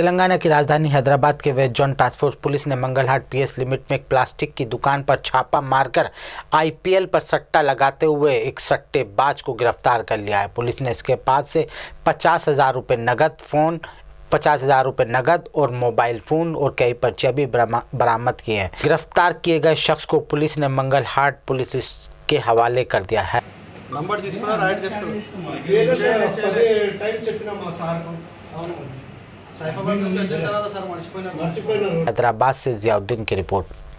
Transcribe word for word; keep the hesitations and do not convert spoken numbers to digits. तेलंगाना की राजधानी हैदराबाद के west zone task force police ने मंगल हाट पीएस लिमिट में एक प्लास्टिक की दुकान पर छापा मारकर आईपीएल पर सट्टा लगाते हुए एक सट्टेबाज को गिरफ्तार कर लिया है। पुलिस ने इसके पास से पचास हजार रुपये नगद फोन पचास हजार रुपये नगद और मोबाइल फ़ोन और कई पर्चियां भी बरामद किए हैं। गिरफ्तार किए गए शख्स को पुलिस ने मंगल हाट पुलिस के हवाले कर दिया है। नंबर తీసుకున్నా రైట్ చేసుకో జేగసర్ పది టైం చెప్పినా మా సార్ కు అవును సైఫాబాద్ నుంచి వచ్చిన తర్వాత సార్ మర్చిపోయినా మర్చిపోయినా। हैदराबाद से जियाउद्दीन की रिपोर्ट।